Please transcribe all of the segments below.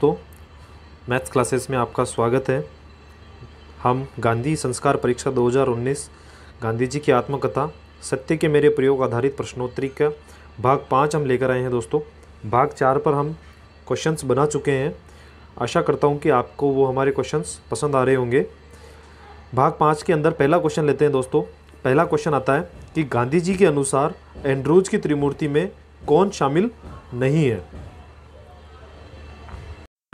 दोस्तों, maths classes में आपका स्वागत है। हम गांधी संस्कार परीक्षा 2019 गांधी जी की आत्मकथा सत्य के मेरे प्रयोग आधारित प्रश्नोत्तरी का भाग 5 हम लेकर आए हैं दोस्तों। भाग 4 पर हम क्वेश्चंस बना चुके हैं, आशा करता हूं कि आपको वो हमारे क्वेश्चंस पसंद आ रहे होंगे। भाग 5 के अंदर पहला क्वेश्चन लेते हैं दोस्तों। पहला क्वेश्चन आता है कि गांधी जी के अनुसार एंड्रूज की त्रिमूर्ति में कौन शामिल नहीं है।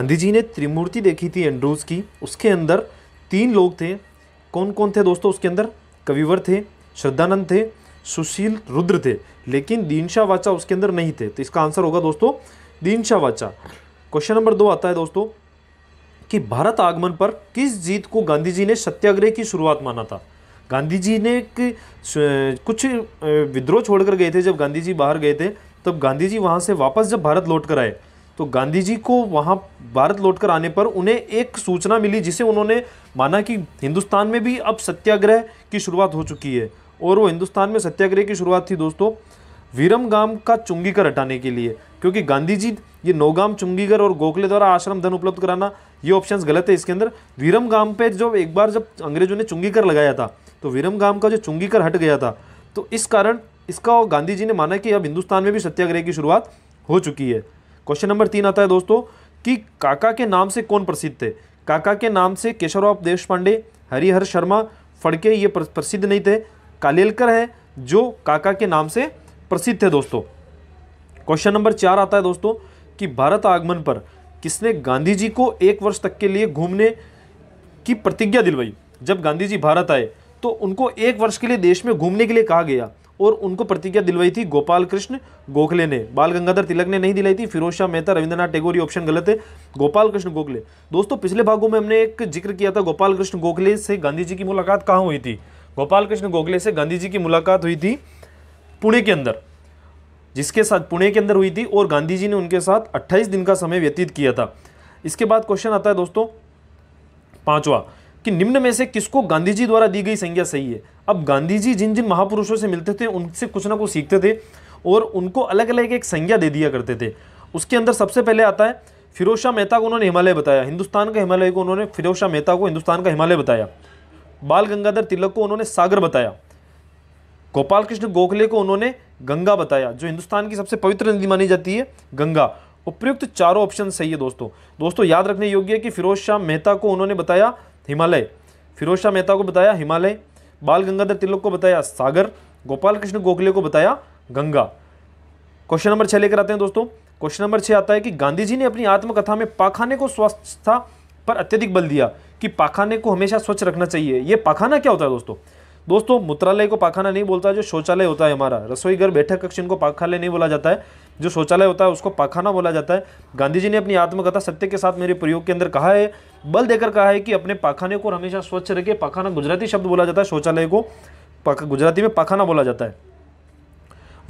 गांधी जी ने त्रिमूर्ति देखी थी एंड्रूज की, उसके अंदर 3 लोग थे। कौन कौन थे दोस्तों उसके अंदर? कविवर थे, श्रद्धानंद थे, सुशील रुद्र थे, लेकिन दीनशा वाचा उसके अंदर नहीं थे। तो इसका आंसर होगा दोस्तों दीनशा वाचा। क्वेश्चन नंबर 2 आता है दोस्तों कि भारत आगमन पर किस जीत को गांधी जी ने सत्याग्रह की शुरुआत माना था? गांधी जी ने कुछ विद्रोह छोड़कर गए थे। जब गांधी जी बाहर गए थे तब गांधी जी वहाँ से वापस जब भारत लौट कर आए तो गांधी जी को वहाँ भारत लौटकर आने पर उन्हें एक सूचना मिली, जिसे उन्होंने माना कि हिंदुस्तान में भी अब सत्याग्रह की शुरुआत हो चुकी है। और वो हिंदुस्तान में सत्याग्रह की शुरुआत थी दोस्तों वीरम गाम का चुंगीकर हटाने के लिए, क्योंकि गांधी जी ये नौगाम चुंगीकर और गोखले द्वारा आश्रम धन उपलब्ध कराना, ये ऑप्शंस गलत है। इसके अंदर वीरम गाम पर एक बार जब अंग्रेजों ने चुंगीकर लगाया था तो वीरम गाम का जो चुंगीकर हट गया था, तो इस कारण इसका गांधी जी ने माना कि अब हिंदुस्तान में भी सत्याग्रह की शुरुआत हो चुकी है। क्वेश्चन नंबर 3 आता है दोस्तों कि काका के नाम से कौन प्रसिद्ध थे? काका के नाम से केशवराव देश पांडे, हरिहर शर्मा, फड़के ये प्रसिद्ध नहीं थे। कालेलकर है जो काका के नाम से प्रसिद्ध थे दोस्तों। क्वेश्चन नंबर 4 आता है दोस्तों कि भारत आगमन पर किसने गांधी जी को 1 वर्ष तक के लिए घूमने की प्रतिज्ञा दिलवाई? जब गांधी जी भारत आए तो उनको 1 वर्ष के लिए देश में घूमने के लिए कहा गया और उनको प्रतिज्ञा दिलवाई थी गोपाल कृष्ण गोखले ने। बाल गंगाधर तिलक ने नहीं दिलाई थी। फिरोज शाह मेहता, रविंद्रनाथ टैगोर, ये ऑप्शन गलत है। गोपाल कृष्ण गोखले दोस्तों, पिछले भागों में हमने एक जिक्र किया था गोपाल कृष्ण गोखले से गांधी जी की मुलाकात कहाँ हुई थी? गोपाल कृष्ण गोखले से गांधी जी की मुलाकात हुई थी पुणे के अंदर, जिसके साथ पुणे के अंदर हुई थी, और गांधी जी ने उनके साथ 28 दिन का समय व्यतीत किया था। इसके बाद क्वेश्चन आता है दोस्तों 5वां कि निम्न में से किसको गांधी जी द्वारा दी गई संज्ञा सही है? अब गांधी जी जिन जिन महापुरुषों से मिलते थे उनसे कुछ ना कुछ सीखते थे और उनको अलग अलग एक संज्ञा दे दिया करते थे। उसके अंदर सबसे पहले आता है फिरोज शाह मेहता को उन्होंने हिमालय बताया, हिंदुस्तान का हिमालय को उन्होंने फिरोज शाह मेहता को हिंदुस्तान का हिमालय बताया। बाल गंगाधर तिलक को उन्होंने सागर बताया। गोपाल कृष्ण गोखले को उन्होंने गंगा बताया, जो हिंदुस्तान की सबसे पवित्र नदी मानी जाती है गंगा। उपयुक्त चारों ऑप्शन सही है दोस्तों। दोस्तों याद रखने योग्य है कि फिरोज शाह मेहता को उन्होंने बताया हिमालय, फिरोज शाह मेहता को बताया हिमालय, बाल गंगाधर तिलक को बताया सागर, गोपाल कृष्ण गोखले को बताया गंगा। क्वेश्चन नंबर 6 लेकर आते हैं दोस्तों। क्वेश्चन नंबर 6 आता है कि गांधी जी ने अपनी आत्मकथा में पाखाने को स्वच्छता पर अत्यधिक बल दिया कि पाखाने को हमेशा स्वच्छ रखना चाहिए। ये पाखाना क्या होता है दोस्तों? दोस्तों मूत्रालय को पाखाना नहीं बोलता, जो शौचालय होता है हमारा, रसोई घर बैठक कक्ष इनको पाखालय नहीं बोला जाता है, जो शौचालय होता है उसको पाखाना बोला जाता है। गांधी जी ने अपनी आत्मकथा सत्य के साथ मेरे प्रयोग के अंदर कहा है, बल देकर कहा है कि अपने पाखाने को हमेशा स्वच्छ रखे। पाखाना गुजराती शब्द बोला जाता है, शौचालय को गुजराती में पाखाना बोला जाता है।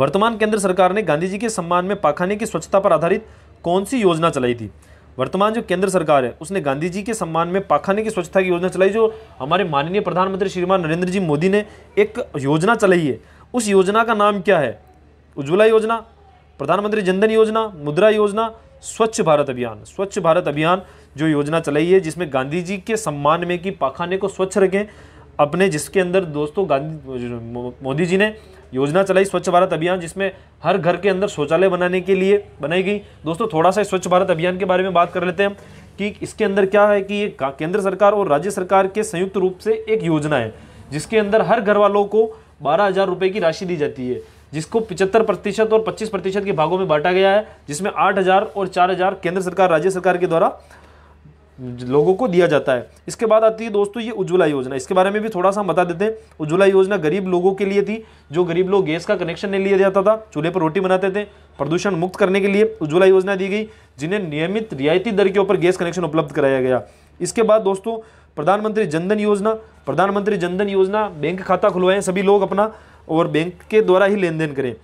वर्तमान केंद्र सरकार ने गांधी जी के सम्मान में पाखाने की स्वच्छता पर आधारित कौन सी योजना चलाई थी? वर्तमान जो केंद्र सरकार है उसने गांधी जी के सम्मान में पाखाने की स्वच्छता की योजना चलाई, जो हमारे माननीय प्रधानमंत्री श्रीमान नरेंद्र जी मोदी ने एक योजना चलाई है। उस योजना का नाम क्या है? उज्ज्वला योजना, प्रधानमंत्री जनधन योजना, मुद्रा योजना, स्वच्छ भारत अभियान। स्वच्छ भारत अभियान जो योजना चलाई है जिसमें गांधी जी के सम्मान में कि पाखाने को स्वच्छ रखें अपने, जिसके अंदर दोस्तों मोदी जी ने योजना चलाई स्वच्छ भारत अभियान, जिसमें हर घर के अंदर शौचालय बनाने के लिए बनाई गई। दोस्तों थोड़ा सा स्वच्छ भारत अभियान के बारे में बात कर लेते हैं कि इसके अंदर क्या है कि ये केंद्र सरकार और राज्य सरकार के संयुक्त रूप से एक योजना है, जिसके अंदर हर घर वालों को 12,000 रुपये की राशि दी जाती है, जिसको 75% और 25% के भागों में बांटा गया है, जिसमें 8,000 और 4,000 केंद्र सरकार राज्य सरकार के द्वारा लोगों को दिया जाता है। इसके बाद आती है दोस्तों ये उज्ज्वला योजना, इसके बारे में भी थोड़ा सा हम बता देते हैं। उज्ज्वला योजना गरीब लोगों के लिए थी, जो गरीब लोग गैस का कनेक्शन नहीं लिया जाता था, चूल्हे पर रोटी बनाते थे, प्रदूषण मुक्त करने के लिए उज्ज्वला योजना दी गई, जिन्हें नियमित रियायती दर के ऊपर गैस कनेक्शन उपलब्ध कराया गया। इसके बाद दोस्तों प्रधानमंत्री जनधन योजना, प्रधानमंत्री जनधन योजना बैंक खाता खुलवाएं सभी लोग अपना और बैंक के द्वारा ही लेन देन करें।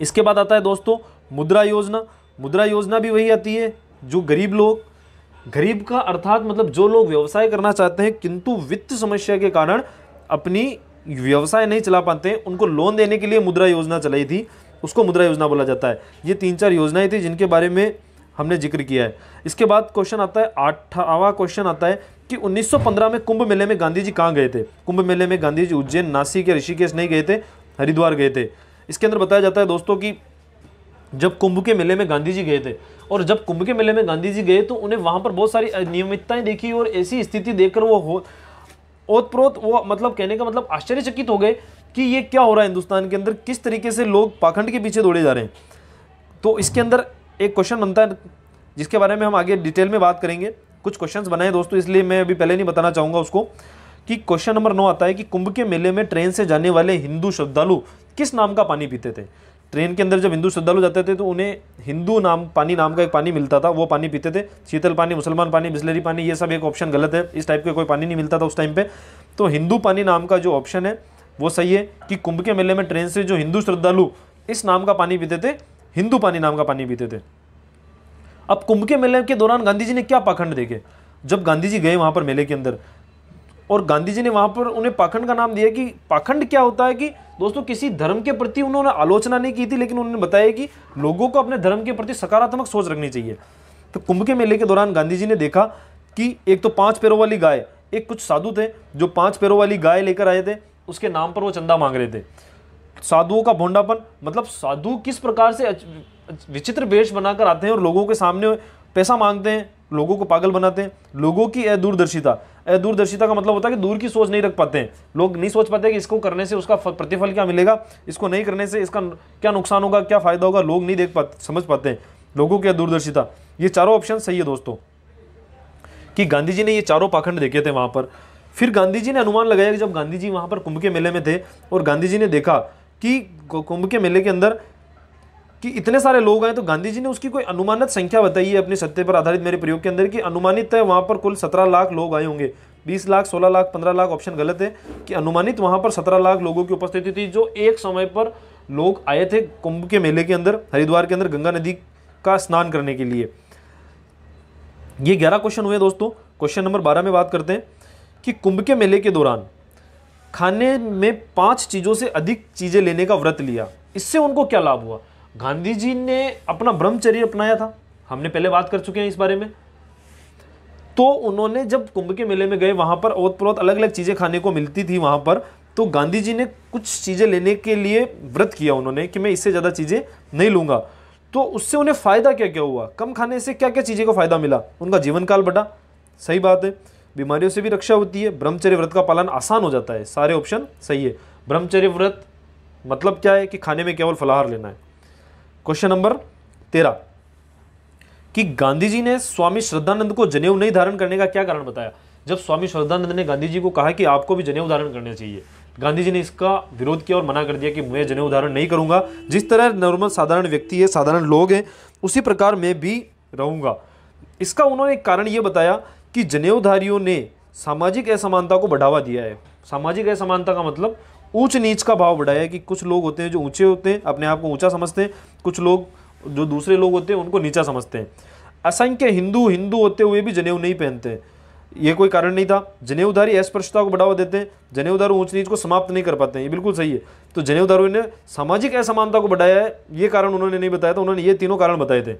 इसके बाद आता है दोस्तों मुद्रा योजना। मुद्रा योजना भी वही आती है जो गरीब का अर्थात मतलब जो लोग व्यवसाय करना चाहते हैं किंतु वित्त समस्या के कारण अपनी व्यवसाय नहीं चला पाते हैं, उनको लोन देने के लिए मुद्रा योजना चलाई थी, उसको मुद्रा योजना बोला जाता है। ये 3-4 योजनाएं थी जिनके बारे में हमने जिक्र किया है। इसके बाद क्वेश्चन आता है 8वां क्वेश्चन आता है कि 1915 में कुंभ मेले में गांधी जी कहाँ गए थे। कुंभ मेले में गांधी जी उज्जैन, नासिक या ऋषिकेश नहीं गए थे, हरिद्वार गए थे। इसके अंदर बताया जाता है दोस्तों कि जब कुंभ के मेले में गांधी जी गए थे और जब कुंभ के मेले में गांधी जी गए तो उन्हें वहाँ पर बहुत सारी अनियमितताएँ देखी और ऐसी स्थिति देखकर वो ओतप्रोत वो मतलब कहने का मतलब आश्चर्यचकित हो गए कि ये क्या हो रहा है हिंदुस्तान के अंदर, किस तरीके से लोग पाखंड के पीछे दौड़े जा रहे हैं। तो इसके अंदर एक क्वेश्चन बनता है जिसके बारे में हम आगे डिटेल में बात करेंगे। कुछ क्वेश्चंस बनाए दोस्तों इसलिए मैं अभी पहले नहीं बताना चाहूँगा उसको। कि क्वेश्चन नंबर 9 आता है कि कुंभ के मेले में ट्रेन से जाने वाले हिंदू श्रद्धालु किस नाम का पानी पीते थे। ट्रेन के अंदर जब हिंदू श्रद्धालु जाते थे तो उन्हें हिंदू नाम का एक पानी मिलता था, वो पानी पीते थे। शीतल पानी, मुसलमान पानी, बिस्लरी पानी, ये सब एक ऑप्शन गलत है, इस टाइप का कोई पानी नहीं मिलता था उस टाइम पे। तो हिंदू पानी नाम का जो ऑप्शन है वो सही है कि कुंभ के मेले में ट्रेन से जो हिंदू श्रद्धालु इस नाम का पानी पीते थे, हिंदू पानी नाम का पानी पीते थे। अब कुंभ के मेले के दौरान गांधी जी ने क्या पाखंड देखे। जब गांधी जी गए वहाँ पर मेले के अंदर और गांधी जी ने वहाँ पर उन्हें पाखंड का नाम दिया कि पाखंड क्या होता है कि दोस्तों किसी धर्म के प्रति उन्होंने आलोचना नहीं की थी, लेकिन उन्होंने बताया कि लोगों को अपने धर्म के प्रति सकारात्मक सोच रखनी चाहिए। तो कुंभ के मेले के दौरान गांधी जी ने देखा कि एक तो 5 पैरों वाली गाय, एक कुछ साधु थे जो 5 पैरों वाली गाय लेकर आए थे, उसके नाम पर वो चंदा मांग रहे थे। साधुओं का भोंडापन, मतलब साधु किस प्रकार से विचित्र वेश बनाकर आते हैं और लोगों के सामने पैसा मांगते हैं, लोगों को पागल बनाते हैं। लोगों की अदूरदर्शिता, अदूरदर्शिता का मतलब होता है कि दूर की सोच नहीं रख पाते हैं, लोग नहीं सोच पाते कि इसको करने से उसका प्रतिफल क्या मिलेगा, इसको नहीं करने से इसका क्या नुकसान होगा, क्या फ़ायदा होगा, लोग नहीं देख पाते, समझ पाते हैं, लोगों की अदूरदर्शिता। ये चारों ऑप्शन सही है दोस्तों कि गांधी जी ने ये चारों पाखंड देखे थे वहाँ पर। फिर गांधी जी ने अनुमान लगाया कि जब गांधी जी वहाँ पर कुंभ के मेले में थे और गांधी जी ने देखा कि कुंभ के मेले के अंदर कि इतने सारे लोग आए, तो गांधी जी ने उसकी कोई अनुमानित संख्या बताई है अपने सत्य पर आधारित मेरे प्रयोग के अंदर कि अनुमानित है वहाँ पर कुल 17 लाख लोग आए होंगे। 20 लाख, 16 लाख, 15 लाख ऑप्शन गलत है कि अनुमानित वहाँ पर 17 लाख लोगों की उपस्थिति थी जो एक समय पर लोग आए थे कुंभ के मेले के अंदर हरिद्वार के अंदर गंगा नदी का स्नान करने के लिए। ये 11 क्वेश्चन हुए दोस्तों। क्वेश्चन नंबर 12 में बात करते हैं कि कुंभ के मेले के दौरान खाने में 5 चीज़ों से अधिक चीज़ें लेने का व्रत लिया, इससे उनको क्या लाभ हुआ। गांधी जी ने अपना ब्रह्मचर्य अपनाया था, हमने पहले बात कर चुके हैं इस बारे में। तो उन्होंने जब कुंभ के मेले में गए वहाँ पर ओतप्रोत अलग अलग चीज़ें खाने को मिलती थी वहाँ पर, तो गांधी जी ने कुछ चीज़ें लेने के लिए व्रत किया उन्होंने कि मैं इससे ज़्यादा चीज़ें नहीं लूँगा। तो उससे उन्हें फ़ायदा क्या क्या हुआ, कम खाने से क्या क्या चीज़ें को फ़ायदा मिला, उनका जीवन काल बढ़ा, सही बात है। बीमारियों से भी रक्षा होती है, ब्रह्मचर्य व्रत का पालन आसान हो जाता है, सारे ऑप्शन सही है। ब्रह्मचर्य व्रत मतलब क्या है कि खाने में केवल फलाहार लेना है। क्वेश्चन नंबर 13 कि गांधी जी ने स्वामी श्रद्धानंद को जनेऊ नहीं धारण करने का क्या कारण बताया। जब स्वामी श्रद्धानंद ने गांधी जी को कहा कि आपको भी जनेऊ धारण करने चाहिए, गांधी जी ने इसका विरोध किया और मना कर दिया कि मैं जनेऊ धारण नहीं करूंगा, जिस तरह नॉर्मल साधारण व्यक्ति है, साधारण लोग हैं, उसी प्रकार मैं भी रहूँगा। इसका उन्होंने कारण ये बताया कि जनेऊधारियों ने सामाजिक असमानता को बढ़ावा दिया है। सामाजिक असमानता का मतलब ऊंच नीच का भाव बढ़ाया है कि कुछ लोग होते हैं जो ऊंचे होते हैं, अपने आप को ऊंचा समझते हैं, कुछ लोग जो दूसरे लोग होते हैं उनको नीचा समझते हैं। असंख्य हिंदू हिंदू होते हुए भी जनेऊ नहीं पहनते, ये कोई कारण नहीं था। जनेऊधारी अस्पृश्यता को बढ़ावा देते हैं, जनेऊधारू ऊंच नीच को समाप्त नहीं कर पाते हैं, ये बिल्कुल सही है। तो जनेऊधारियों ने सामाजिक असमानता को बढ़ाया है, ये कारण उन्होंने नहीं बताया था, उन्होंने ये तीनों कारण बताए थे।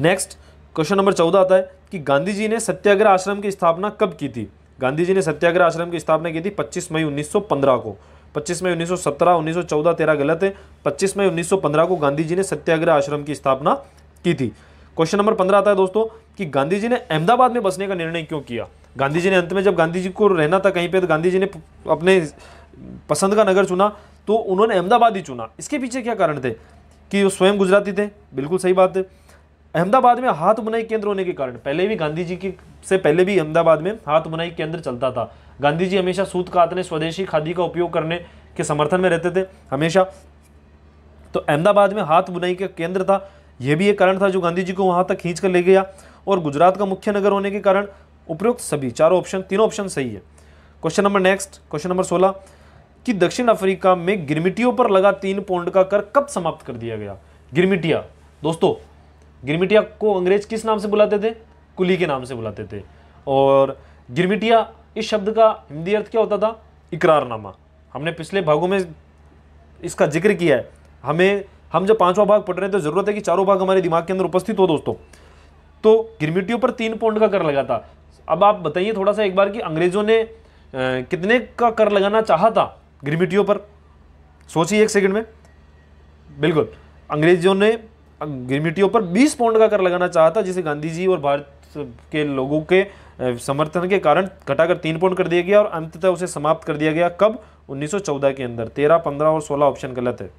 नेक्स्ट क्वेश्चन नंबर 14 आता है कि गांधी जी ने सत्याग्रह आश्रम की स्थापना कब की थी। गांधी जी ने सत्याग्रह आश्रम की स्थापना की थी 25 मई 1915 को। 25 मई 1917, 1914, 13 गलत है। 25 मई 1915 को गांधी जी ने सत्याग्रह आश्रम की स्थापना की थी। क्वेश्चन नंबर 15 आता है दोस्तों कि गांधी जी ने अहमदाबाद में बसने का निर्णय क्यों किया। गांधी जी ने अंत में जब गांधी जी को रहना था कहीं पर, तो गांधी जी ने अपने पसंद का नगर चुना तो उन्होंने अहमदाबाद ही चुना। इसके पीछे क्या कारण थे कि वो स्वयं गुजराती थे, बिल्कुल सही बात है। अहमदाबाद में हाथ बुनाई केंद्र होने के कारण, पहले भी गांधी जी की से पहले भी अहमदाबाद में हाथ बुनाई केंद्र चलता था। गांधी जी हमेशा सूत कातने, स्वदेशी खादी का उपयोग करने के समर्थन में रहते थे हमेशा। तो अहमदाबाद में हाथ बुनाई का केंद्र था, यह भी एक कारण था जो गांधी जी को वहां तक खींच कर ले गया। और गुजरात का मुख्य नगर होने के कारण उपरोक्त सभी चारों ऑप्शन, तीनों ऑप्शन सही है। Question number next, question number 16 कि दक्षिण अफ्रीका में गिरमिटियों पर लगा 3 पौंड का कर कब समाप्त कर दिया गया। गिरमिटिया दोस्तों, गिरमिटिया को अंग्रेज किस नाम से बुलाते थे, कुली के नाम से बुलाते थे। और गिरमिटिया इस शब्द का हिंदी अर्थ क्या होता था, इकरारनामा। हमने पिछले भागों में इसका जिक्र किया है, हमें हम जब पांचवा भाग पढ़ रहे हैं तो जरूरत है कि चारों भाग हमारे दिमाग के अंदर उपस्थित हो दोस्तों। तो गिरमिटियों पर 3 पौंड का कर लगा था। अब आप बताइए थोड़ा सा एक बार कि अंग्रेजों ने कितने का कर लगाना चाहा था गिरमिटियों पर, सोचिए एक सेकंड में। बिल्कुल, अंग्रेजों ने गिरमिटियों पर 20 पौंड का कर लगाना चाहा था, जिसे गांधी जी और भारत के लोगों के समर्थन के कारण घटाकर 3 पौंड कर दिया गया और अंततः उसे समाप्त कर दिया गया। कब? 1914 के अंदर। 13, 15 और 16 ऑप्शन गलत है।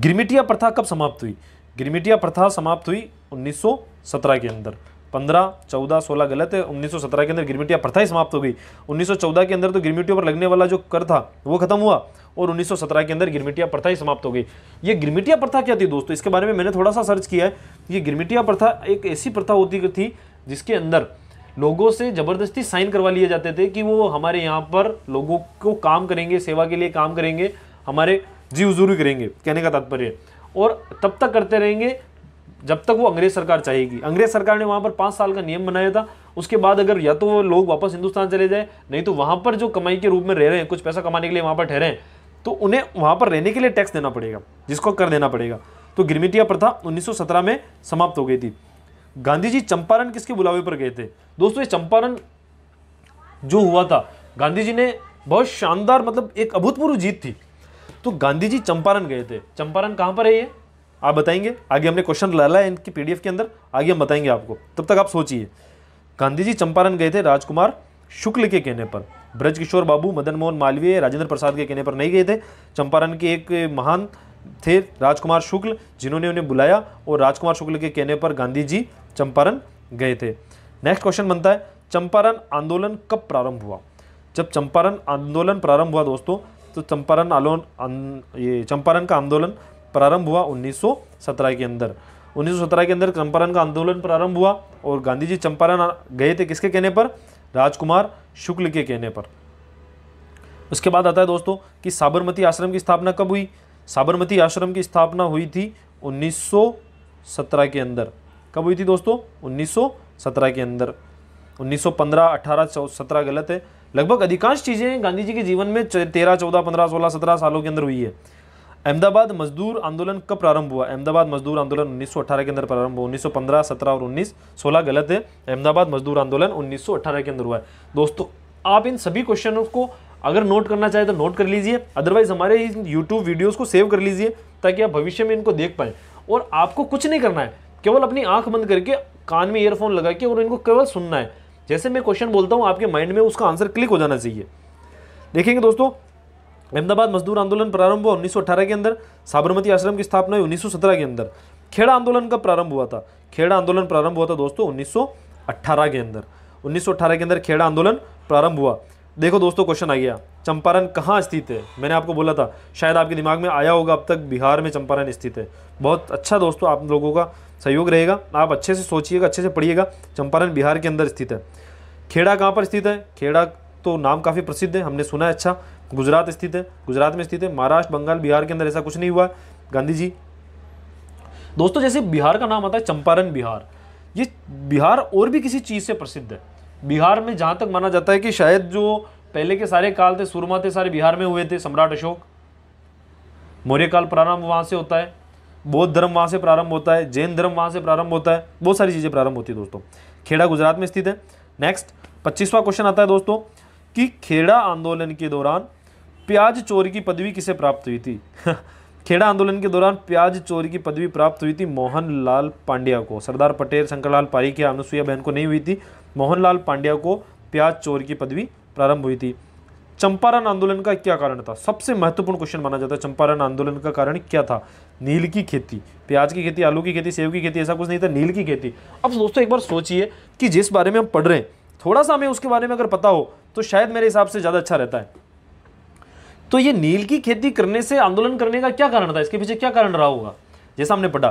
गिरमिटिया प्रथा कब समाप्त हुई? गिरमिटिया प्रथा समाप्त हुई 1917 के अंदर। 15, 14, 16 गलत है। 1917 के अंदर गिरमिटिया प्रथा ही समाप्त हो गई। 1914 के अंदर तो गिरमिटियों पर लगने वाला जो कर था वो खत्म हुआ और 1917 के अंदर गिरमिटिया प्रथा ही समाप्त हो गई। ये गिरमिटिया प्रथा क्या थी दोस्तों, इसके बारे में मैंने थोड़ा सा सर्च किया है। ये गिरमिटिया प्रथा एक ऐसी प्रथा होती थी जिसके अंदर लोगों से जबरदस्ती साइन करवा लिए जाते थे कि वो हमारे यहाँ पर लोगों को काम करेंगे, सेवा के लिए काम करेंगे, हमारे जी हुजूरी करेंगे, कहने का तात्पर्य। और तब तक करते रहेंगे जब तक वो अंग्रेज सरकार चाहेगी। अंग्रेज सरकार ने वहाँ पर 5 साल का नियम बनाया था। उसके बाद अगर या तो वो लोग वापस हिंदुस्तान चले जाए, नहीं तो वहाँ पर जो कमाई के रूप में रह रहे हैं, कुछ पैसा कमाने के लिए वहाँ पर ठहरे हैं, तो उन्हें वहाँ पर रहने के लिए टैक्स देना पड़ेगा, जिसको कर देना पड़ेगा। तो गिरमिटिया प्रथा 1917 में समाप्त हो गई थी। गांधी जी चंपारण किसके बुलावे पर गए थे दोस्तों? ये चंपारण जो हुआ था, गांधी जी ने बहुत शानदार, मतलब एक अभूतपूर्व जीत थी। तो गांधी जी चंपारण गए थे। चंपारण कहाँ पर है ये आप बताएंगे, आगे हमने क्वेश्चन डाला है इनके पीडीएफ के अंदर, आगे हम बताएंगे आपको, तब तक आप सोचिए। गांधी जी चंपारण गए थे राजकुमार शुक्ल के कहने पर। ब्रजकिशोर बाबू, मदन मोहन मालवीय, राजेंद्र प्रसाद के कहने पर नहीं गए थे। चंपारण के एक महान थे राजकुमार शुक्ल, जिन्होंने उन्हें बुलाया और राजकुमार शुक्ल के कहने पर गांधी जी चंपारण गए थे। नेक्स्ट क्वेश्चन बनता है, चंपारण आंदोलन कब प्रारंभ हुआ? जब चंपारण आंदोलन प्रारंभ हुआ दोस्तों, तो चंपारण का आंदोलन प्रारंभ हुआ 1917 के अंदर। 1917 के अंदर चंपारण का आंदोलन प्रारंभ हुआ और गांधी जी चंपारण गए थे किसके कहने पर? राजकुमार शुक्ल के कहने पर। उसके बाद आता है दोस्तों कि साबरमती आश्रम की स्थापना कब हुई? साबरमती आश्रम की स्थापना हुई थी 1917 के अंदर। कब हुई थी दोस्तों? 1917 के अंदर। 1915, 18, 17 गलत है। लगभग अधिकांश चीज़ें गांधी जी के जीवन में 13, 14, 15, 16, 17 सालों के अंदर हुई है। अहमदाबाद मजदूर आंदोलन कब प्रारंभ हुआ? अहमदाबाद मजदूर आंदोलन 1918 के अंदर प्रारंभ हुआ। 1915, 17 और 19, 16 गलत है। अहमदाबाद मजदूर आंदोलन 1918 के अंदर हुआ है। दोस्तों आप इन सभी क्वेश्चनों को अगर नोट करना चाहे तो नोट कर लीजिए, अदरवाइज हमारे इन यूट्यूब वीडियोज़ को सेव कर लीजिए ताकि आप भविष्य में इनको देख पाएँ। और आपको कुछ नहीं करना है, केवल अपनी आँख बंद करके कान में ईयरफोन लगा के और इनको केवल सुनना है। जैसे मैं क्वेश्चन बोलता हूँ आपके माइंड में उसका आंसर क्लिक हो जाना चाहिए। देखेंगे दोस्तों, अहमदाबाद मजदूर आंदोलन प्रारंभ हुआ 1918 के अंदर। साबरमती आश्रम की स्थापना 1917 के अंदर। खेड़ा आंदोलन का प्रारंभ हुआ था। खेड़ा आंदोलन प्रारंभ हुआ था दोस्तों 1918 के अंदर। 1918 के अंदर खेड़ा आंदोलन प्रारंभ हुआ। देखो दोस्तों क्वेश्चन आ गया, चंपारण कहाँ स्थित है? मैंने आपको बोला था, शायद आपके दिमाग में आया होगा अब तक, बिहार में चंपारण स्थित है। बहुत अच्छा दोस्तों, आप लोगों का सहयोग रहेगा, आप अच्छे से सोचिएगा, अच्छे से पढ़िएगा। चंपारण बिहार के अंदर स्थित है। खेड़ा कहाँ पर स्थित है? खेड़ा तो नाम काफ़ी प्रसिद्ध है, हमने सुना है। अच्छा, गुजरात स्थित है, गुजरात में स्थित है। महाराष्ट्र, बंगाल, बिहार के अंदर ऐसा कुछ नहीं हुआ गांधी जी। दोस्तों जैसे बिहार का नाम आता है चंपारण बिहार, ये बिहार और भी किसी चीज़ से प्रसिद्ध है। बिहार में जहाँ तक माना जाता है कि शायद जो पहले के सारे काल थे, सूरमा थे, सारे बिहार में हुए थे। सम्राट अशोक, मौर्य काल प्रारंभ वहाँ से होता है, बौद्ध धर्म वहाँ से प्रारंभ होता है, जैन धर्म वहाँ से प्रारंभ होता है, बहुत सारी चीज़ें प्रारंभ होती है दोस्तों। खेड़ा गुजरात में स्थित है। नेक्स्ट 25वां क्वेश्चन आता है दोस्तों कि खेड़ा आंदोलन के दौरान प्याज चोर की पदवी किसे प्राप्त हुई थी? खेड़ा आंदोलन के दौरान प्याज चोरी की पदवी प्राप्त हुई थी मोहनलाल पांड्या को। सरदार पटेल, शंकरलाल पारीख, अनुसुईया बहन को नहीं हुई थी। मोहनलाल पांड्या को प्याज चोर की पदवी प्रारंभ हुई थी। चंपारण आंदोलन का क्या कारण था? सबसे महत्वपूर्ण क्वेश्चन माना जाता है। चंपारण आंदोलन का कारण क्या था? नील की खेती। प्याज की खेती, आलू की खेती, सेब की खेती ऐसा कुछ नहीं था, नील की खेती। अब दोस्तों एक बार सोचिए कि जिस बारे में हम पढ़ रहे हैं थोड़ा सा हमें उसके बारे में अगर पता हो तो शायद मेरे हिसाब से ज़्यादा अच्छा रहता है। तो ये नील की खेती करने से आंदोलन करने का क्या कारण था, इसके पीछे क्या कारण रहा होगा? जैसा हमने पढ़ा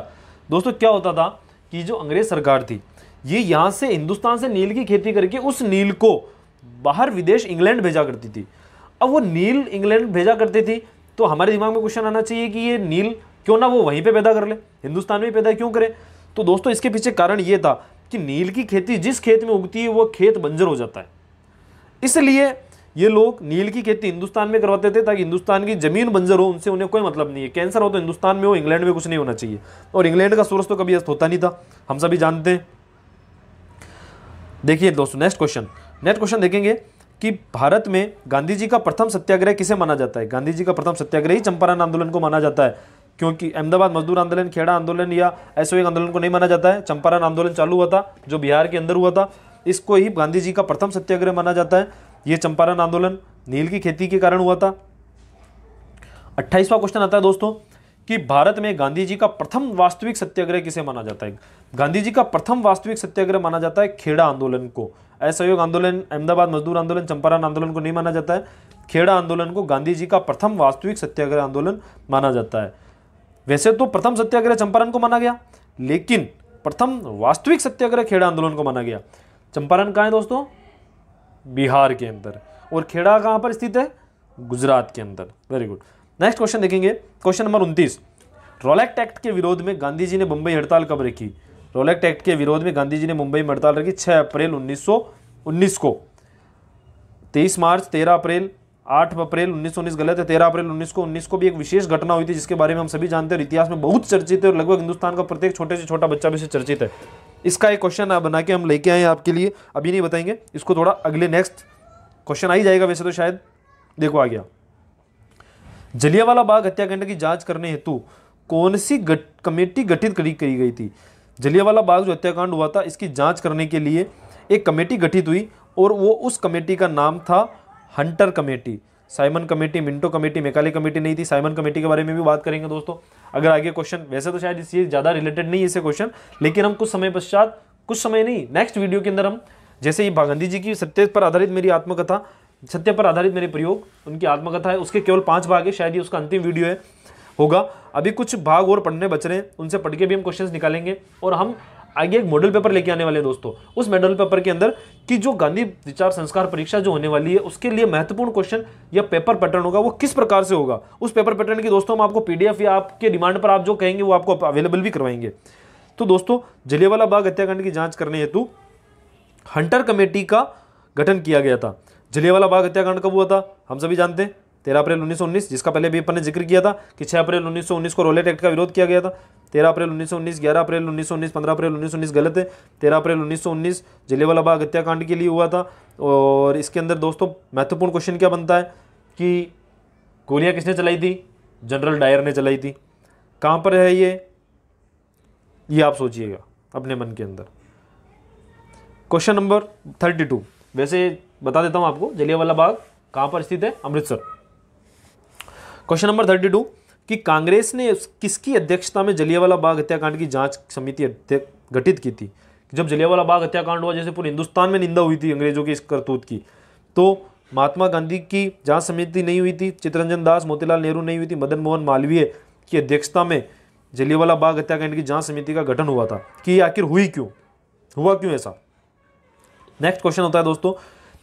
दोस्तों, क्या होता था कि जो अंग्रेज सरकार थी, ये यहाँ से हिंदुस्तान से नील की खेती करके उस नील को बाहर विदेश इंग्लैंड भेजा करती थी। अब वो नील इंग्लैंड भेजा करती थी तो हमारे दिमाग में क्वेश्चन आना चाहिए कि ये नील क्यों ना वो वहीं पर पैदा कर ले, हिंदुस्तान में पैदा क्यों करे? तो दोस्तों इसके पीछे कारण ये था कि नील की खेती जिस खेत में उगती है वो खेत बंजर हो जाता है, इसलिए ये लोग नील की खेती हिंदुस्तान में करवाते थे ताकि हिंदुस्तान की जमीन बंजर हो, उनसे उन्हें कोई मतलब नहीं है। कैंसर हो तो हिंदुस्तान में हो, इंग्लैंड में कुछ नहीं होना चाहिए। और इंग्लैंड का सूरज तो कभी अस्त होता नहीं था, हम सभी जानते हैं। देखिए दोस्तों नेक्स्ट क्वेश्चन देखेंगे कि भारत में गांधी जी का प्रथम सत्याग्रह किसे माना जाता है। गांधी जी का प्रथम सत्याग्रह ही चंपारण आंदोलन को माना जाता है, क्योंकि अहमदाबाद मजदूर आंदोलन, खेड़ा आंदोलन या असहयोग आंदोलन को नहीं माना जाता है। चंपारण आंदोलन चालू हुआ था जो बिहार के अंदर हुआ था, इसको ही गांधी जी का प्रथम सत्याग्रह माना जाता है। ये चंपारण आंदोलन नील की खेती के कारण हुआ था। 28वां क्वेश्चन आता है दोस्तों कि भारत में गांधी जी का प्रथम वास्तविक सत्याग्रह किसे माना जाता है। गांधी जी का प्रथम वास्तविक सत्याग्रह माना जाता है खेड़ा आंदोलन को। असहयोग आंदोलन, अहमदाबाद मजदूर आंदोलन, चंपारण आंदोलन को नहीं माना जाता है। खेड़ा आंदोलन को गांधी जी का प्रथम वास्तविक सत्याग्रह आंदोलन माना जाता है। वैसे तो प्रथम सत्याग्रह चंपारण को माना गया, लेकिन प्रथम वास्तविक सत्याग्रह खेड़ा आंदोलन को माना गया। चंपारण कहाँ है दोस्तों? बिहार के अंदर। और खेड़ा कहाँ पर स्थित है? गुजरात के अंदर। Very good. नेक्स्ट क्वेश्चन देखेंगे, क्वेश्चन नंबर 29, रॉलेट एक्ट के विरोध में गांधी जी ने मुंबई हड़ताल कब रखी। रॉलेट एक्ट के विरोध में गांधी जी ने मुंबई में हड़ताल रखी 6 अप्रैल 1919 को। 23 मार्च, 13 अप्रैल, 8 अप्रैल 1919 गलत है, 13 अप्रैल 1919 को भी एक विशेष घटना हुई थी जिसके बारे में हम सभी जानते हैं, इतिहास में बहुत चर्चित है और लगभग हिंदुस्तान का प्रत्येक छोटे से छोटा बच्चा भी से चर्चित है। इसका एक क्वेश्चन बना के हम लेके आए हैं आपके लिए, अभी नहीं बताएंगे इसको, थोड़ा अगले नेक्स्ट क्वेश्चन आ ही जाएगा वैसे तो शायद। देखो आ गया, जलियावाला बाग हत्याकांड की जांच करने हेतु कौन सी कमेटी गठित करी गई थी। जलियावाला बाग जो हत्याकांड हुआ था इसकी जांच करने के लिए एक कमेटी गठित हुई और वो उस कमेटी का नाम था Hunter committee. Simon committee, Minto committee, Macaulay committee नहीं थी। साइमन कमेटी के बारे में भी बात करेंगे दोस्तों अगर आगे क्वेश्चन, वैसे तो शायद इससे ज़्यादा रिलेटेड नहीं है इससे क्वेश्चन, लेकिन हम कुछ समय पश्चात, कुछ समय नहीं, नेक्स्ट वीडियो के अंदर हम जैसे ही गांधी जी की सत्य पर आधारित मेरी आत्मकथा, सत्य पर आधारित मेरे प्रयोग, उनकी आत्मकथा है, उसके केवल 5 भाग है, शायद ये उसका अंतिम वीडियो है होगा। अभी कुछ भाग और पढ़ने बच रहे हैं, उनसे पढ़ के भी हम क्वेश्चंस निकालेंगे और हम आगे एक मॉडल पेपर लेके आने वाले हैं दोस्तों। उस मॉडल पेपर के अंदर कि जो गांधी विचार संस्कार परीक्षा जो होने वाली है उसके लिए महत्वपूर्ण क्वेश्चन या पेपर पैटर्न होगा वो किस प्रकार से होगा, उस पेपर पैटर्न की दोस्तों हम आपको पीडीएफ या आपके डिमांड पर आप जो कहेंगे वो आपको अवेलेबल भी करवाएंगे। तो दोस्तों जलियावाला बाग हत्याकांड की जाँच करने हेतु हंटर कमेटी का गठन किया गया था। जलियावाला बाग हत्याकांड कब हुआ था हम सभी जानते हैं, 13 अप्रैल 1919, जिसका पहले भी अपन ने जिक्र किया था कि 6 अप्रैल 1919 को रॉलेट एक्ट का विरोध किया गया था। 13 अप्रैल 1919, 11 अप्रैल 1919, 15 अप्रैल 1919 गलत है, 13 अप्रैल 1919 जलियावाला बाग हत्याकांड के लिए हुआ था। और इसके अंदर दोस्तों महत्वपूर्ण क्वेश्चन क्या बनता है कि गोलियां किसने चलाई थी? जनरल डायर ने चलाई थी। कहाँ पर है ये आप सोचिएगा अपने मन के अंदर। क्वेश्चन नंबर 32, वैसे बता देता हूँ आपको, जलियावाला बाग कहाँ पर स्थित है? अमृतसर। क्वेश्चन नंबर 32 कि कांग्रेस ने किसकी अध्यक्षता में जलियावाला बाग हत्याकांड की जांच समिति गठित की थी। जब जलियावाला बाग हत्याकांड हुआ, जैसे पूरे हिंदुस्तान में निंदा हुई थी अंग्रेजों की इस करतूत की, तो महात्मा गांधी की जांच समिति नहीं हुई थी, चित्ररंजन दास, मोतीलाल नेहरू नहीं हुई थी, मदन मोहन मालवीय की अध्यक्षता में जलियावाला बाग हत्याकांड की जाँच समिति का गठन हुआ था। कि आखिर हुई क्यों, हुआ क्यों ऐसा। नेक्स्ट क्वेश्चन होता है दोस्तों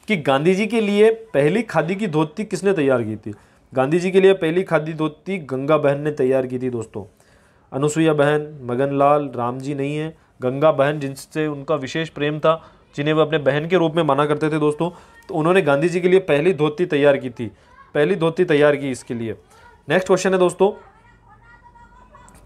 कि गांधी जी के लिए पहली खादी की धोती किसने तैयार की थी। गांधी जी के लिए पहली खादी धोती गंगा बहन ने तैयार की थी दोस्तों। अनुसुईया बहन, मगन लाल, राम जी नहीं है, गंगा बहन जिनसे उनका विशेष प्रेम था, जिन्हें वे अपने बहन के रूप में माना करते थे दोस्तों, तो उन्होंने गांधी जी के लिए पहली धोती तैयार की थी, पहली धोती तैयार की इसके लिए। नेक्स्ट क्वेश्चन है दोस्तों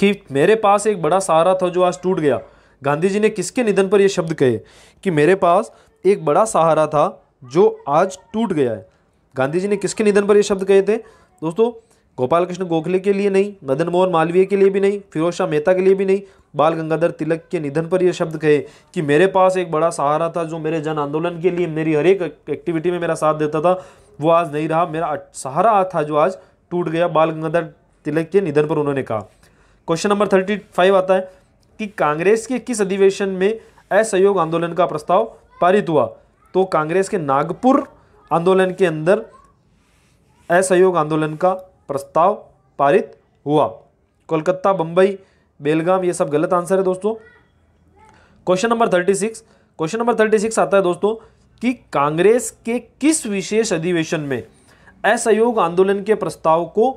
कि मेरे पास एक बड़ा सहारा था जो आज टूट गया। गांधी जी ने किसके निधन पर ये शब्द कहे कि मेरे पास एक बड़ा सहारा था जो आज टूट गया है। गांधी जी ने किसके निधन पर ये शब्द कहे थे दोस्तों? गोपाल कृष्ण गोखले के लिए नहीं, मदन मोहन मालवीय के लिए भी नहीं, फिरोज शाह मेहता के लिए भी नहीं, बाल गंगाधर तिलक के निधन पर ये शब्द कहे कि मेरे पास एक बड़ा सहारा था जो मेरे जन आंदोलन के लिए, मेरी हर एक एक्टिविटी में मेरा साथ देता था, वो आज नहीं रहा, मेरा सहारा था जो आज टूट गया। बाल गंगाधर तिलक के निधन पर उन्होंने कहा। क्वेश्चन नंबर 35 आता है कि कांग्रेस के किस अधिवेशन में असहयोग आंदोलन का प्रस्ताव पारित हुआ। तो कांग्रेस के नागपुर आंदोलन के अंदर असहयोग आंदोलन का प्रस्ताव पारित हुआ। कोलकाता, बम्बई, बेलगाम ये सब गलत आंसर है दोस्तों। क्वेश्चन नंबर 36 आता है दोस्तों कि कांग्रेस के किस विशेष अधिवेशन में असहयोग आंदोलन के प्रस्ताव को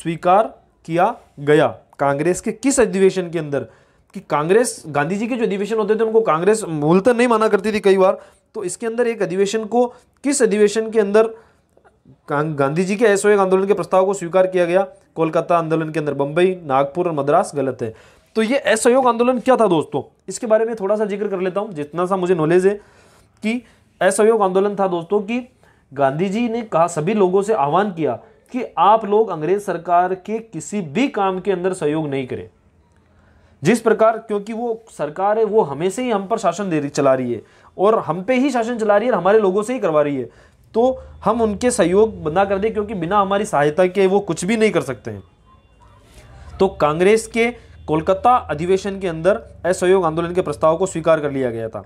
स्वीकार किया गया। कांग्रेस के किस अधिवेशन के अंदर, कि कांग्रेस, गांधी जी के जो अधिवेशन होते थे उनको कांग्रेस मूलतः नहीं माना करती थी कई बार, तो इसके अंदर एक अधिवेशन को, किस अधिवेशन के अंदर गांधी जी के असहयोग आंदोलन के प्रस्ताव को स्वीकार किया गया। कोलकाता आंदोलन के अंदर बम्बई, नागपुर और मद्रास गलत है। तो ये असहयोग आंदोलन क्या था दोस्तों, इसके बारे में थोड़ा सा जिक्र कर लेता हूँ, जितना सा मुझे नॉलेज है कि असहयोग आंदोलन था दोस्तों कि गांधी जी ने कहा, सभी लोगों से आह्वान किया कि आप लोग अंग्रेज सरकार के किसी भी काम के अंदर सहयोग नहीं करें, जिस प्रकार क्योंकि वो सरकार है वो हमें से ही हम पर शासन दे चला रही है और हम पे ही शासन चला रही है और हमारे लोगों से ही करवा रही है, तो हम उनके सहयोग बंद कर दें क्योंकि बिना हमारी सहायता के वो कुछ भी नहीं कर सकते हैं। तो कांग्रेस के कोलकाता अधिवेशन के अंदर असहयोग आंदोलन के प्रस्ताव को स्वीकार कर लिया गया था।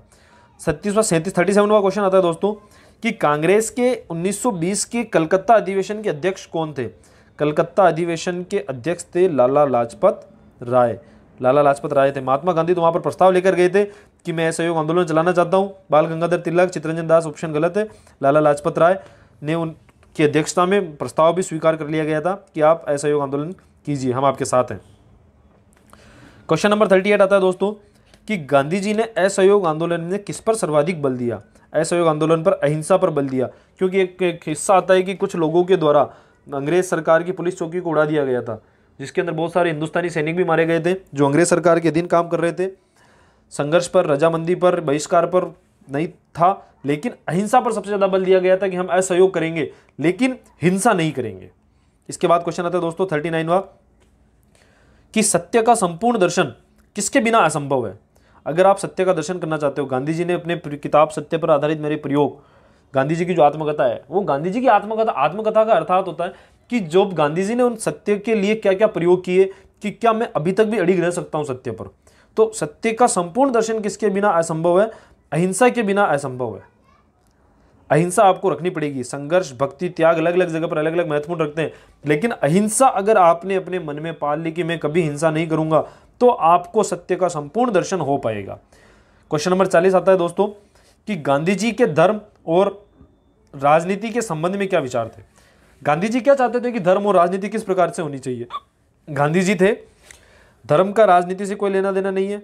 37वां क्वेश्चन आता है दोस्तों कि कांग्रेस के 1920 के कलकत्ता अधिवेशन के अध्यक्ष कौन थे। कलकत्ता अधिवेशन के अध्यक्ष थे लाला लाजपत राय। लाला लाजपत राय थे। महात्मा गांधी तो वहाँ पर प्रस्ताव लेकर गए थे कि मैं असहयोग आंदोलन चलाना चाहता हूँ। बाल गंगाधर तिलक, चित्ररंजन दास, ऑप्शन गलत है। लाला लाजपत राय ने उनकी अध्यक्षता में प्रस्ताव भी स्वीकार कर लिया गया था कि आप असहयोग आंदोलन कीजिए, हम आपके साथ हैं। क्वेश्चन नंबर 38 आता है दोस्तों कि गांधी जी ने असहयोग आंदोलन में किस पर सर्वाधिक बल दिया। असहयोग आंदोलन पर अहिंसा पर बल दिया, क्योंकि एक हिस्सा आता है कि कुछ लोगों के द्वारा अंग्रेज सरकार की पुलिस चौकी को उड़ा दिया गया था, जिसके अंदर बहुत सारे हिंदुस्तानी सैनिक भी मारे गए थे जो अंग्रेज सरकार के दिन काम कर रहे थे। संघर्ष पर, रजामंदी पर, बहिष्कार पर नहीं था, लेकिन अहिंसा पर सबसे ज़्यादा बल दिया गया था कि हम असहयोग करेंगे लेकिन हिंसा नहीं करेंगे। इसके बाद क्वेश्चन आता है दोस्तों 39वां कि सत्य का संपूर्ण दर्शन किसके बिना असंभव है। अगर आप सत्य का दर्शन करना चाहते हो, गांधी जी ने अपने किताब सत्य पर आधारित मेरे प्रयोग, गांधी जी की जो आत्मकथा है, वो गांधी जी की आत्मकथा का अर्थात होता है कि जब गांधी जी ने उन सत्य के लिए क्या क्या प्रयोग किए कि क्या मैं अभी तक भी अड़िग रह सकता हूँ सत्य पर। तो सत्य का संपूर्ण दर्शन किसके बिना असंभव है, अहिंसा के बिना असंभव है। अहिंसा आपको रखनी पड़ेगी। संघर्ष, भक्ति, त्याग अलग अलग जगह पर अलग अलग महत्वपूर्ण रखते हैं, लेकिन अहिंसा अगर आपने अपने मन में पाल ली कि मैं कभी हिंसा नहीं करूँगा तो आपको सत्य का संपूर्ण दर्शन हो पाएगा। क्वेश्चन नंबर 40 आता है दोस्तों कि गांधी जी के धर्म और राजनीति के संबंध में क्या विचार थे। गांधी जी क्या चाहते थे कि धर्म और राजनीति किस प्रकार से होनी चाहिए। गांधी जी थे, धर्म का राजनीति से कोई लेना देना नहीं है,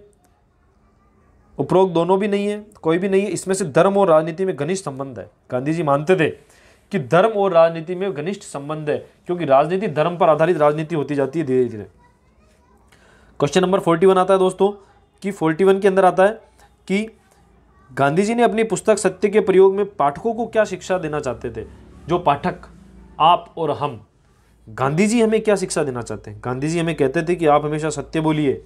उपरोक्त दोनों भी नहीं है, कोई भी नहीं है, इसमें से धर्म और राजनीति में घनिष्ठ संबंध है। गांधी जी मानते थे कि धर्म और राजनीति में घनिष्ठ संबंध है, क्योंकि राजनीति धर्म पर आधारित राजनीति होती जाती है धीरे धीरे। क्वेश्चन नंबर 41 आता है दोस्तों कि 41 के अंदर आता है कि गांधी जी ने अपनी पुस्तक सत्य के प्रयोग में पाठकों को क्या शिक्षा देना चाहते थे। जो पाठक, आप और हम, गांधी जी हमें क्या शिक्षा देना चाहते हैं। गांधी जी हमें कहते थे कि आप हमेशा सत्य बोलिए,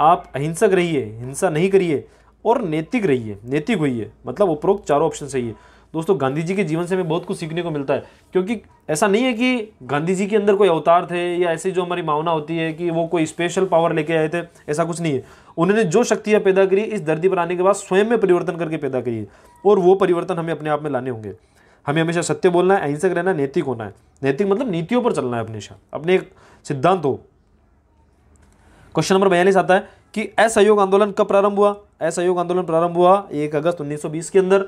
आप अहिंसक रहिए, हिंसा नहीं करिए और नैतिक रहिए, नैतिक होइए, मतलब उपरोक्त चारों ऑप्शन सही है। दोस्तों गांधी जी के जीवन से हमें बहुत कुछ सीखने को मिलता है, क्योंकि ऐसा नहीं है कि गांधी जी के अंदर कोई अवतार थे या ऐसी जो हमारी भावना होती है कि वो कोई स्पेशल पावर लेके आए थे, ऐसा कुछ नहीं है। उन्होंने जो शक्तियाँ पैदा करी इस धरती पर आने के बाद स्वयं में परिवर्तन करके पैदा करी है, और वो परिवर्तन हमें अपने आप में लाने होंगे। हमें हमेशा सत्य बोलना है, अहिंसक रहना, नैतिक होना है। नैतिक मतलब नीतियों पर चलना है, हमेशा अपने एक सिद्धांत हो। क्वेश्चन नंबर 42 आता है कि असहयोग आंदोलन कब प्रारंभ हुआ। असहयोग आंदोलन प्रारंभ हुआ 1 अगस्त 1920 के अंदर।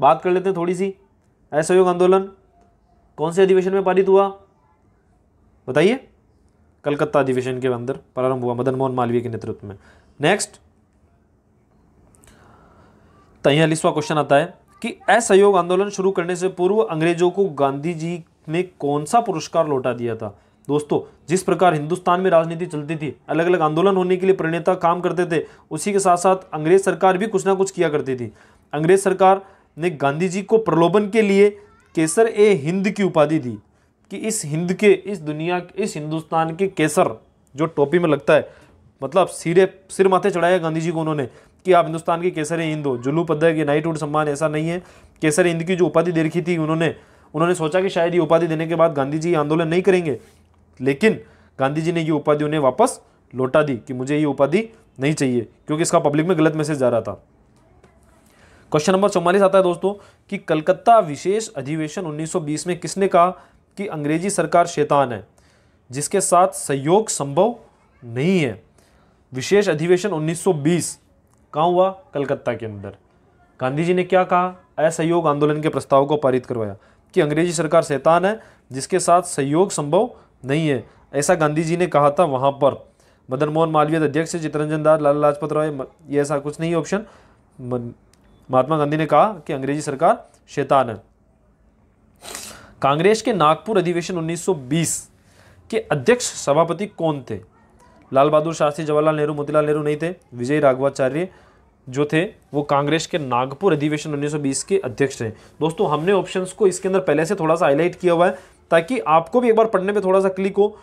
बात कर लेते हैं थोड़ी सी, असहयोग आंदोलन कौन से अधिवेशन में पारित हुआ, बताइए। कलकत्ता अधिवेशन के अंदर प्रारंभ हुआ, मदन मोहन मालवीय के नेतृत्व में। नेक्स्ट 43वां क्वेश्चन आता है कि असहयोग आंदोलन शुरू करने से पूर्व अंग्रेजों को गांधी जी ने कौन सा पुरस्कार लौटा दिया था। दोस्तों जिस प्रकार हिंदुस्तान में राजनीति चलती थी, अलग अलग आंदोलन होने के लिए प्रणेता काम करते थे, उसी के साथ साथ अंग्रेज सरकार भी कुछ ना कुछ किया करती थी। अंग्रेज सरकार ने गांधी जी को प्रलोभन के लिए केसर ए हिंद की उपाधि दी कि इस हिंद के, इस दुनिया के, इस हिंदुस्तान के केसर जो टोपी में लगता है, मतलब सिर माथे चढ़ाया गांधी जी को उन्होंने कि आप हिंदुस्तान के केसर ए हिंद हो। जुल्लू पदक, ये नाइटहुड सम्मान ऐसा नहीं है। केसर ए हिंद की जो उपाधि दे रखी थी उन्होंने सोचा कि शायद ये उपाधि देने के बाद गांधी जी आंदोलन नहीं करेंगे, लेकिन गांधी जी ने ये उपाधि उन्हें वापस लौटा दी कि मुझे ये उपाधि नहीं चाहिए, क्योंकि इसका पब्लिक में गलत मैसेज जा रहा था। क्वेश्चन नंबर 44 आता है दोस्तों कि कलकत्ता विशेष अधिवेशन 1920 में किसने कहा कि अंग्रेजी सरकार शैतान है, जिसके साथ सहयोग संभव नहीं है। विशेष अधिवेशन 1920 कहाँ हुआ, कलकत्ता के अंदर। गांधी जी ने क्या कहा, असहयोग आंदोलन के प्रस्ताव को पारित करवाया कि अंग्रेजी सरकार शैतान है जिसके साथ सहयोग संभव नहीं है, ऐसा गांधी जी ने कहा था वहाँ पर। मदन मोहन मालवीय अध्यक्ष, चित्ररंजन दास, लाला लाजपत राय, ये ऐसा कुछ नहीं है ऑप्शन। महात्मा गांधी ने कहा कि अंग्रेजी सरकार शैतान है। कांग्रेस के नागपुर अधिवेशन 1920 के अध्यक्ष सभापति कौन थे? लाल बहादुर शास्त्री, जवाहरलाल नेहरू, मोतीलाल नेहरू नहीं थे। विजय राघवाचार्य जो थे वो कांग्रेस के नागपुर अधिवेशन 1920 के अध्यक्ष थे। दोस्तों हमने ऑप्शंस को इसके अंदर पहले से थोड़ा सा हाईलाइट किया हुआ है ताकि आपको भी एक बार पढ़ने पे थोड़ा सा क्लिक हो,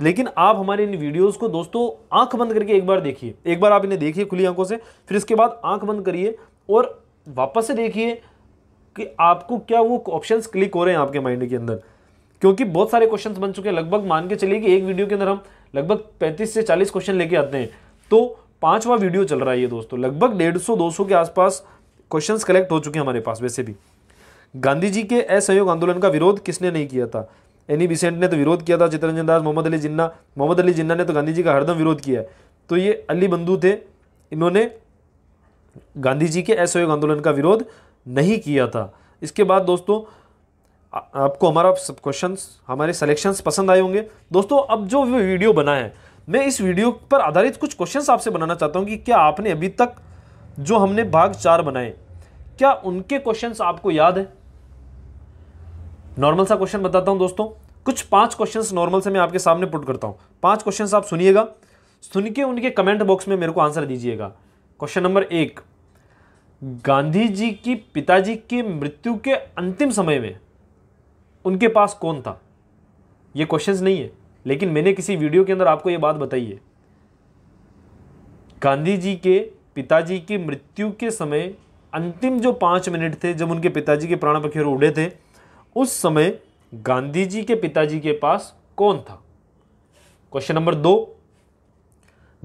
लेकिन आप हमारे इन वीडियोस को दोस्तों आंख बंद करके एक बार देखिए, एक बार आप इन्हें देखिए खुली आंखों से, फिर इसके बाद आंख बंद करिए और वापस से देखिए कि आपको क्या वो ऑप्शंस क्लिक हो रहे हैं आपके माइंड के अंदर, क्योंकि बहुत सारे क्वेश्चंस बन चुके हैं। लगभग मान के चलिए कि एक वीडियो के अंदर हम लगभग 35 से 40 क्वेश्चन लेके आते हैं, तो 5वां वीडियो चल रहा है ये दोस्तों। लगभग 150-200 के आसपास क्वेश्चंस कलेक्ट हो चुके हैं हमारे पास। वैसे भी गांधी जी के असहयोग आंदोलन का विरोध किसने नहीं किया था? एनी बिसेंट ने तो विरोध किया था, चित्ररंजन दास, मोहम्मद अली जिन्ना ने तो गांधी जी का हरदम विरोध किया है। तो ये अली बंधु थे, इन्होंने गांधी जी के असहयोग आंदोलन का विरोध नहीं किया था। इसके बाद दोस्तों आपको हमारा सब क्वेश्चंस, हमारे सिलेक्शंस पसंद आए होंगे। दोस्तों अब जो वीडियो बना है, मैं इस वीडियो पर आधारित कुछ क्वेश्चंस आपसे बनाना चाहता हूं कि क्या आपने अभी तक जो हमने भाग 4 बनाए, क्या उनके क्वेश्चंस आपको याद है? नॉर्मल सा क्वेश्चन बताता हूं दोस्तों, कुछ 5 क्वेश्चंस नॉर्मल से मैं आपके सामने पुट करता हूं। 5 क्वेश्चंस आप सुनिएगा, सुन के उनके कमेंट बॉक्स में मेरे को आंसर दीजिएगा। क्वेश्चन नंबर 1, गांधी जी की पिताजी की मृत्यु के अंतिम समय में उनके पास कौन था? ये क्वेश्चंस नहीं है, लेकिन मैंने किसी वीडियो के अंदर आपको ये बात बताई है। गांधी जी के पिताजी की मृत्यु के समय अंतिम जो 5 मिनट थे जब उनके पिताजी के प्राण पखेरु उड़े थे, उस समय गांधी जी के पिताजी के पास कौन था? क्वेश्चन नंबर 2,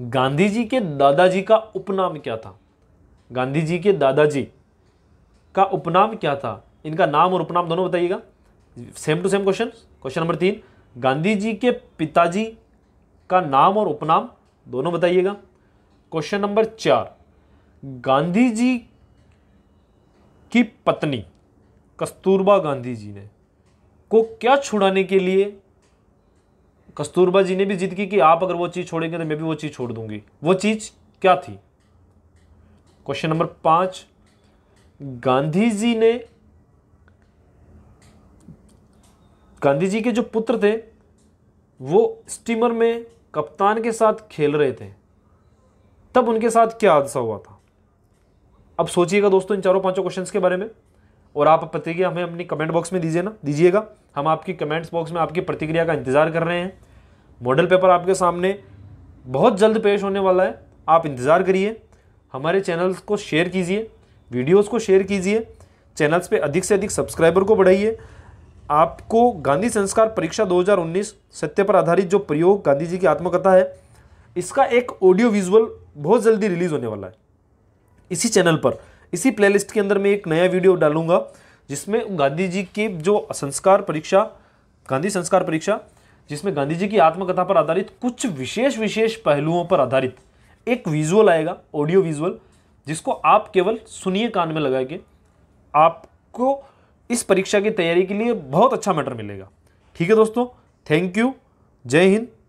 गांधी जी के दादाजी का उपनाम क्या था? गांधी जी के दादाजी का उपनाम क्या था? इनका नाम और उपनाम दोनों बताइएगा, same to same question. Question number 3, Gandhi ji के पिताजी का नाम और उपनाम दोनों बताइएगा। क्वेश्चन नंबर 4, गांधी जी की पत्नी कस्तूरबा गांधी जी ने को क्या छुड़ाने के लिए कस्तूरबा जी ने भी जिद की कि आप अगर वो चीज़ छोड़ेंगे तो मैं भी वो चीज़ छोड़ दूंगी, वो चीज़ क्या थी? क्वेश्चन नंबर 5, गांधी जी के जो पुत्र थे वो स्टीमर में कप्तान के साथ खेल रहे थे, तब उनके साथ क्या हादसा हुआ था? अब सोचिएगा दोस्तों इन 4-5 क्वेश्चंस के बारे में, और आप प्रतिक्रिया हमें अपनी कमेंट बॉक्स में दीजिएगा। हम आपकी कमेंट्स बॉक्स में आपकी प्रतिक्रिया का इंतज़ार कर रहे हैं। मॉडल पेपर आपके सामने बहुत जल्द पेश होने वाला है, आप इंतज़ार करिए। हमारे चैनल्स को शेयर कीजिए, वीडियोस को शेयर कीजिए, चैनल्स पे अधिक से अधिक सब्सक्राइबर को बढ़ाइए। आपको गांधी संस्कार परीक्षा 2019 सत्य पर आधारित जो प्रयोग गांधी जी की आत्मकथा है, इसका एक ऑडियो विजुअल बहुत जल्दी रिलीज़ होने वाला है। इसी चैनल पर, इसी प्लेलिस्ट के अंदर मैं एक नया वीडियो डालूंगा जिसमें गांधी जी की जो गांधी संस्कार परीक्षा जिसमें गांधी जी की आत्मकथा पर आधारित कुछ विशेष पहलुओं पर आधारित एक विजुअल आएगा, ऑडियो विजुअल, जिसको आप केवल सुनिए कान में लगा के, आपको इस परीक्षा की तैयारी के लिए बहुत अच्छा मैटर मिलेगा। ठीक है दोस्तों, थैंक यू, जय हिंद।